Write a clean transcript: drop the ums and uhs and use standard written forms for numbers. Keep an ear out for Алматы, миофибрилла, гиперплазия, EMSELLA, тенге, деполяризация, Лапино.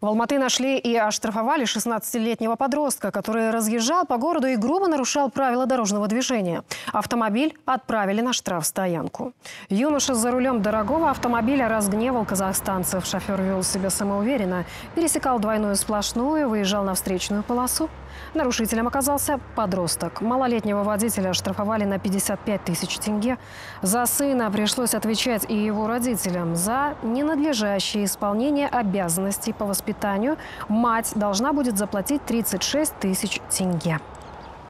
В Алматы нашли и оштрафовали 16-летнего подростка, который разъезжал по городу и грубо нарушал правила дорожного движения. Автомобиль отправили на штрафстоянку. Юноша за рулем дорогого автомобиля разгневал казахстанцев. Шофер вел себя самоуверенно, пересекал двойную сплошную, выезжал на встречную полосу. Нарушителем оказался подросток. Малолетнего водителя оштрафовали на 55 тысяч тенге. За сына пришлось отвечать и его родителям. За ненадлежащее исполнение обязанностей по воспитанию мать должна будет заплатить 36 тысяч тенге.